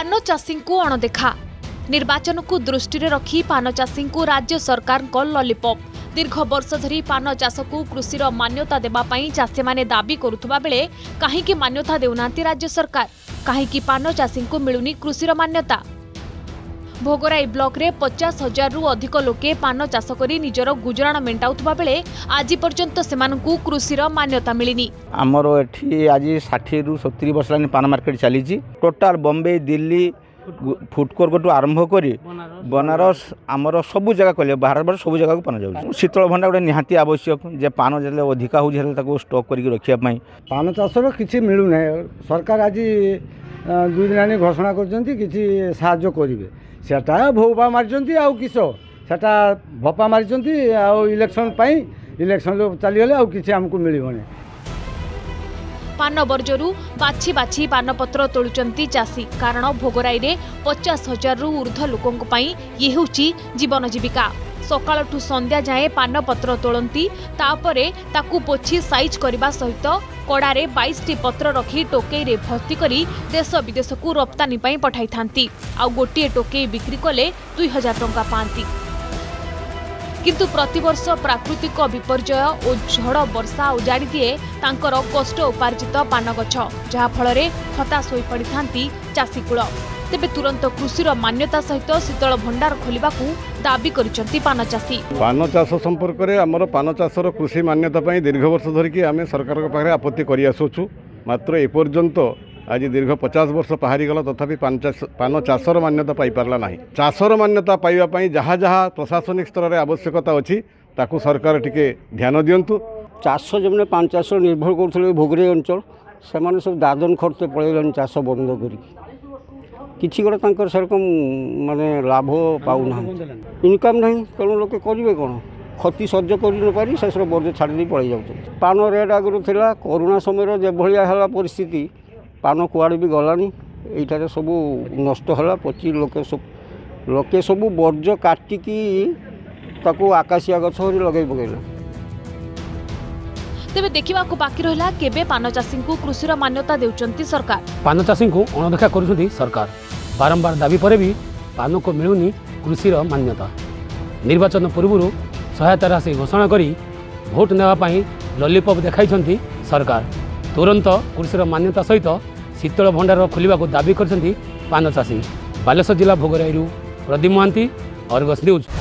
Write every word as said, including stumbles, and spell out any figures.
पान चाषी को अणदेखा निर्वाचन को दृष्टि रखी पान चाषी को राज्य सरकार को लॉलीपॉप दीर्घ वर्ष धरी पान चाष को कृषिर मान्यता देवाई चाषी मैंने दाबी करुवा बेले कहीं मान्यता देना राज्य सरकार कहीं पान चाषी को मिलूनी कृषिर मान्यता। भोगराई ब्लॉक रे पचास हजार रु अधिक लोके पान चाष करी निजर गुजराण मेंटाउथबा बेले आज पर्यंत सेमानकू कृषिर मान्यता मिलिनी। हमर एठी आज साठ रु सत्तर वर्ष लानी पान मार्केट चली जी टोटल बॉम्बे दिल्ली फुटकोर गोटू आरंभ करी बनारस आमर सब जगह कहले बाहर बार सब जगह को पान जाउ। शीतल भंडा गोटे निहाती आवश्यक जे पान जले अधिका हो जले ताको स्टॉक करी रखिया पई पान चाषर किछि मिलु नै। सरकार आज दुई दिन घोषणा करजंती किछि सहायता करिवे सेटा भोपा मारिजंती आउ किस सेटा भोपा मारिजंती आउ इलेक्शन पई इलेक्शन लो चली गेले आउ किछि हमकु मिलिबोने। पान बर्जरू बाछी बाछी पान पत्र तोलुचंती चासी कारण भोगराई रे पचास हजार रु ऊर्ध लोकंक पई ये होची जीवन जीविका। सकाळ ठु संध्या जाए पान पत्र तोलंती तापरे ताकू पोछी साइज करबा सहित कोडारे बाईस टी पत्र रखी टोके रे भर्ती करी देश विदेश को रप्तानी पई पठाई थांती आ गोटे टोके बिक्री कले दुई हजार टंका पांती। किंतु प्रतिवर्ष प्राकृतिक विपर्जय और झड़ वर्षा उजाड़ी दिए तांकर कष्ट उपार्जित पान गछ जहा फलरे हताश होई पड़ी थांती चासी कुल। तेबे तुरंत कृषिर मान्यता सहित शीतल भंडार खोलिबाकू दाबी करिसंती पान चासी। पान चाष संपर्क रे हमर पान चाषर कृषि मान्यता पई दीर्घ वर्ष धरिकी आमे सरकार पाखरे आपत्ति करि आसुछु मात्र ए पर्यंत आज दीर्घ पचास वर्ष पहारि गला तथापि पान चाष पान चाषर मान्यता पाई परला नाही। चाषर मान्यता पाइबा पई जहा जहा प्रशासनिक स्तर रे आवश्यकता अछि ताकू सरकार टिके ध्यान दियंतु। चाष जमने पान चाष निर्भर करथले भोगरे अंचल समान सब दादन खर्चे पळेलन चाष बंद करिकी किसी गोटे तंकर सरकम माने लाभ पाऊना इनकम नहीं तेणु लोके करेंगे कौन क्षति सहज कर शेष बर्ज छाड़ी पलि जाऊँ। पान रेट आगुरी था कोरोना समय जो भाला परिस्थिति पान कुआड़े भी गलानी यार सब नष्ट पची लोके सब लोके सब बर्ज काटिकी ताकू आकाशिया गछ लगे पकड़ा। तेबे देखा बाकी रहा केबे पान चाषी को कृषिर मान्यता देउचंती सरकार। पान चाषी को अणदेखा करुछंती सरकार बारंबार दाबी पर भी पान को मिलूनी कृषिर मान्यता। निर्वाचन पूर्व सहायता राशि घोषणा करी भोट नेवाई लॉलीपॉप देखाइछंती सरकार। तुरंत कृषिर मान्यता सहित शीतल भंडार खोलिबाकू दाबी करछंती पान चाषी। बालेश्वर जिला भोगराई रु प्रदीप महांती, आर्गस न्यूज।